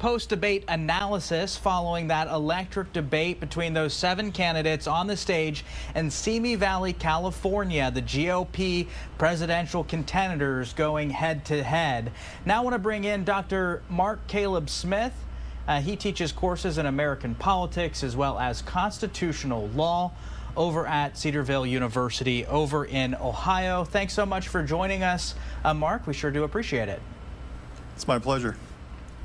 Post-debate analysis following that electric debate between those 7 candidates on the stage in Simi Valley, California, the GOP presidential contenders going head-to-head. Now I want to bring in Dr. Mark Caleb Smith. He teaches courses in American politics as well as constitutional law over at Cedarville University over in Ohio. Thanks so much for joining us, Mark. We sure do appreciate it. It's my pleasure.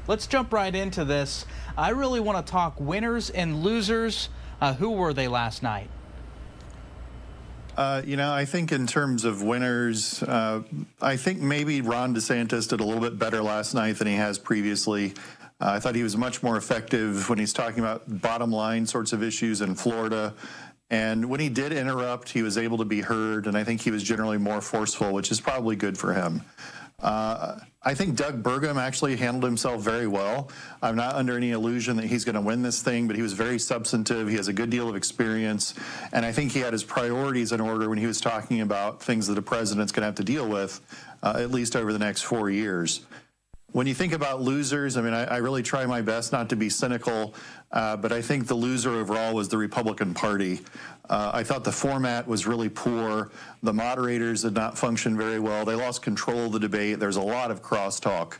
Let's jump right into this. I really want to talk winners and losers. Who were they last night? You know, I think in terms of winners, I think maybe Ron DeSantis did a little bit better last night than he has previously. I thought he was much more effective when he's talking about bottom line sorts of issues in Florida. And when he did interrupt, he was able to be heard. And I think he was generally more forceful, which is probably good for him. I think Doug Burgum actually handled himself very well. I'm not under any illusion that he's going to win this thing, but he was very substantive. He has a good deal of experience, and I think he had his priorities in order when he was talking about things that the president's going to have to deal with, at least over the next 4 years. When you think about losers, I mean, I really try my best not to be cynical, but I think the loser overall was the Republican Party. I thought the format was really poor. The moderators did not function very well. They lost control of the debate. There's a lot of crosstalk,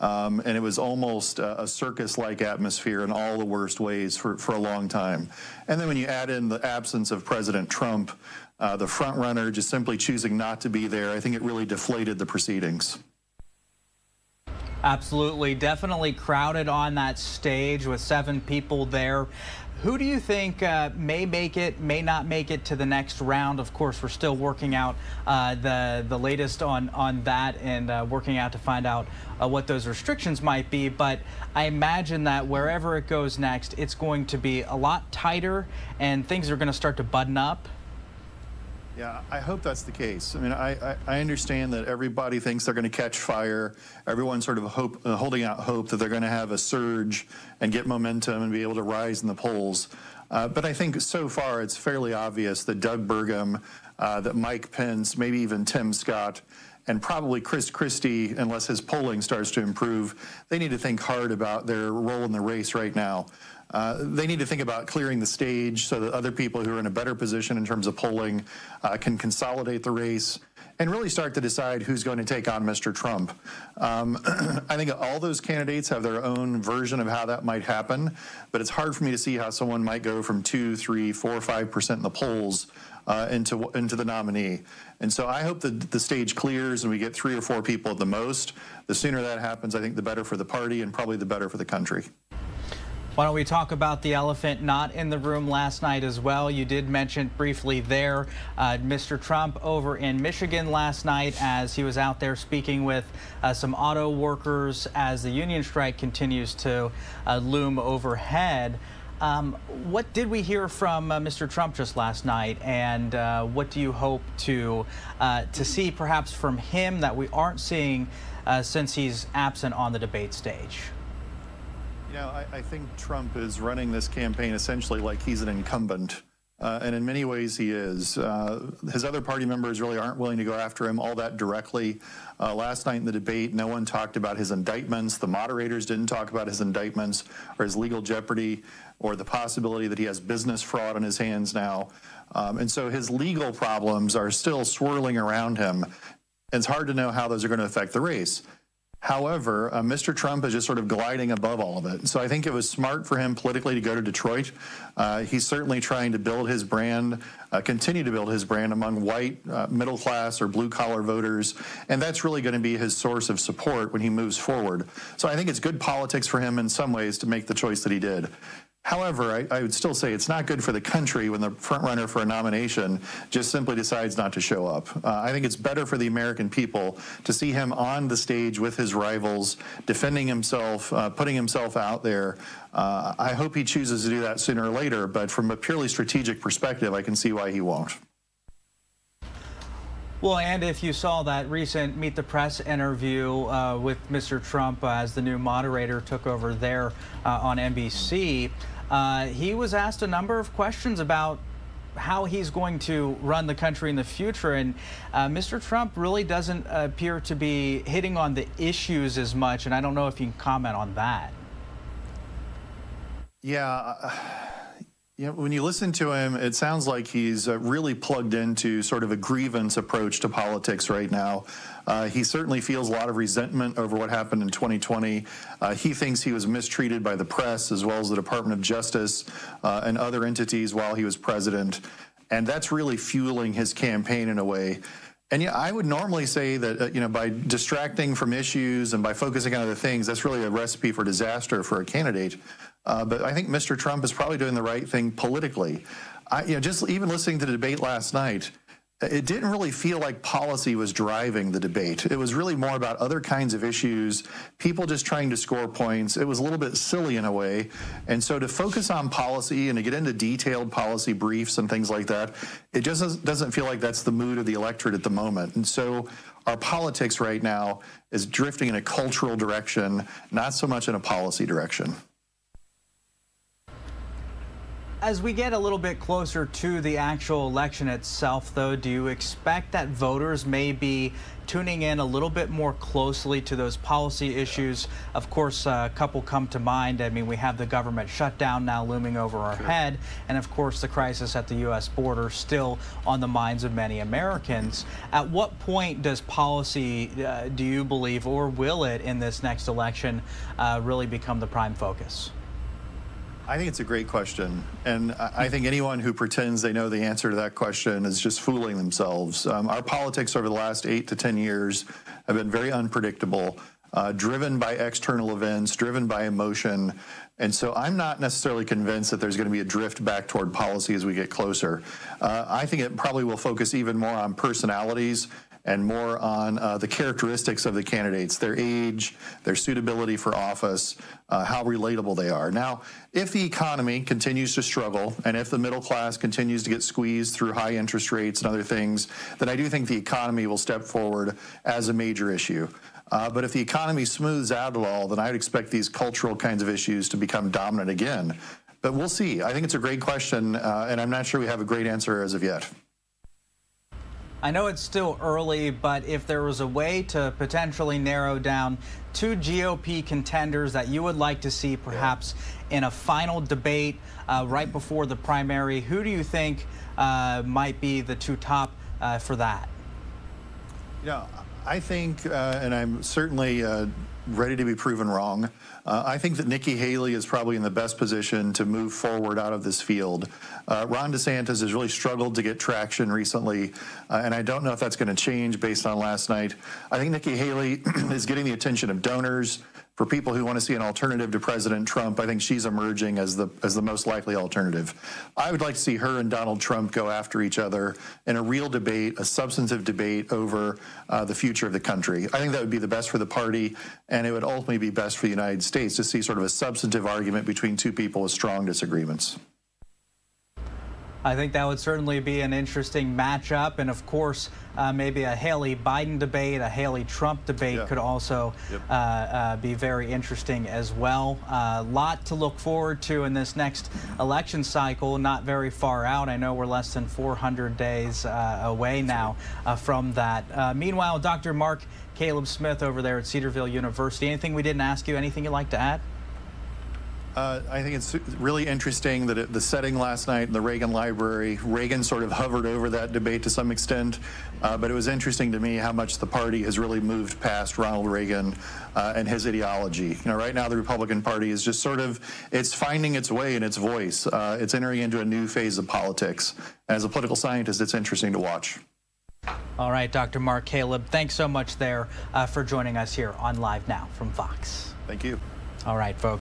and it was almost a circus-like atmosphere in all the worst ways for a long time. And then when you add in the absence of President Trump, the frontrunner just simply choosing not to be there, I think it really deflated the proceedings. Absolutely. Definitely crowded on that stage with 7 people there. Who do you think may make it, may not make it to the next round? Of course, we're still working out the latest on that and working out to find out what those restrictions might be. But I imagine that wherever it goes next, it's going to be a lot tighter and things are going to start to button up. Yeah, I hope that's the case. I mean, I understand that everybody thinks they're going to catch fire. Everyone's sort of holding out hope that they're going to have a surge and get momentum and be able to rise in the polls. But I think so far it's fairly obvious that Doug Burgum, that Mike Pence, maybe even Tim Scott, and probably Chris Christie, unless his polling starts to improve, they need to think hard about their role in the race right now. They need to think about clearing the stage so that other people who are in a better position in terms of polling can consolidate the race and really start to decide who's going to take on Mr. Trump. I think all those candidates have their own version of how that might happen, but it's hard for me to see how someone might go from 2, 3, 4, 5% in the polls into the nominee. And so I hope that the stage clears and we get 3 or 4 people at the most. The sooner that happens, I think the better for the party and probably the better for the country. Why don't we talk about the elephant not in the room last night as well? You did mention briefly there, Mr. Trump over in Michigan last night as he was out there speaking with some auto workers as the union strike continues to loom overhead. What did we hear from Mr. Trump just last night, and what do you hope to see perhaps from him that we aren't seeing since he's absent on the debate stage? You know, I think Trump is running this campaign essentially like he's an incumbent, and in many ways he is. His other party members really aren't willing to go after him all that directly. Last night in the debate, no one talked about his indictments. The moderators didn't talk about his indictments or his legal jeopardy or the possibility that he has business fraud on his hands now. And so his legal problems are still swirling around him. It's hard to know how those are going to affect the race. However, Mr. Trump is just sort of gliding above all of it. So I think it was smart for him politically to go to Detroit. He's certainly trying to build his brand, continue to build his brand among white, middle-class, or blue-collar voters. And that's really going to be his source of support when he moves forward. So I think it's good politics for him in some ways to make the choice that he did. However, I would still say it's not good for the country when the frontrunner for a nomination just simply decides not to show up. I think it's better for the American people to see him on the stage with his rivals, defending himself, putting himself out there. I hope he chooses to do that sooner or later, but from a purely strategic perspective, I can see why he won't. Well, and if you saw that recent Meet the Press interview with Mr. Trump as the new moderator took over there on NBC, he was asked a number of questions about how he's going to run the country in the future. And Mr. Trump really doesn't appear to be hitting on the issues as much, and I don't know if you can comment on that. Yeah. Yeah, when you listen to him, it sounds like he's really plugged into sort of a grievance approach to politics right now. He certainly feels a lot of resentment over what happened in 2020. He thinks he was mistreated by the press as well as the Department of Justice and other entities while he was president. And that's really fueling his campaign in a way. And yeah, I would normally say that by distracting from issues and by focusing on other things, that's really a recipe for disaster for a candidate. But I think Mr. Trump is probably doing the right thing politically. Just even listening to the debate last night, it didn't really feel like policy was driving the debate. It was really more about other kinds of issues, people just trying to score points. It was a little bit silly in a way. And so to focus on policy and to get into detailed policy briefs and things like that, it just doesn't feel like that's the mood of the electorate at the moment. And so our politics right now is drifting in a cultural direction, not so much in a policy direction. As we get a little bit closer to the actual election itself, though, do you expect that voters may be tuning in a little bit more closely to those policy issues? Of course, a couple come to mind. I mean, we have the government shutdown now looming over our head, and of course, the crisis at the U.S. border still on the minds of many Americans. At what point does policy, do you believe, or will it in this next election really become the prime focus? I think it's a great question, and I think anyone who pretends they know the answer to that question is just fooling themselves. Our politics over the last 8 to 10 years have been very unpredictable, driven by external events, driven by emotion, and so I'm not necessarily convinced that there's going to be a drift back toward policy as we get closer. I think it probably will focus even more on personalities and more on the characteristics of the candidates, their age, their suitability for office, how relatable they are. Now, if the economy continues to struggle and if the middle class continues to get squeezed through high interest rates and other things, then I do think the economy will step forward as a major issue. But if the economy smooths out at all, then I would expect these cultural kinds of issues to become dominant again. But we'll see. I think it's a great question, and I'm not sure we have a great answer as of yet. I know it's still early, but if there was a way to potentially narrow down two GOP contenders that you would like to see perhaps in a final debate right before the primary, who do you think might be the two top for that? Yeah, I think, and I'm certainly ready to be proven wrong, I think that Nikki Haley is probably in the best position to move forward out of this field. Ron DeSantis has really struggled to get traction recently, and I don't know if that's going to change based on last night. I think Nikki Haley is getting the attention of donors. For people who want to see an alternative to President Trump, I think she's emerging as the most likely alternative. I would like to see her and Donald Trump go after each other in a real debate, a substantive debate over the future of the country. I think that would be the best for the party, and it would ultimately be best for the United States to see sort of a substantive argument between two people with strong disagreements. I think that would certainly be an interesting matchup, and of course, maybe a Haley-Biden debate, a Haley-Trump debate could also be very interesting as well. A lot to look forward to in this next election cycle, not very far out. I know we're less than 400 days away now from that. Meanwhile, Dr. Mark Caleb Smith over there at Cedarville University, anything we didn't ask you, anything you'd like to add? I think it's really interesting that the setting last night in the Reagan Library, Reagan sort of hovered over that debate to some extent, but it was interesting to me how much the party has really moved past Ronald Reagan and his ideology. Right now the Republican Party is just sort of, it's finding its way in its voice. It's entering into a new phase of politics. As a political scientist, it's interesting to watch. All right, Dr. Mark Caleb, thanks so much there for joining us here on Live Now from Fox. Thank you. All right, folks.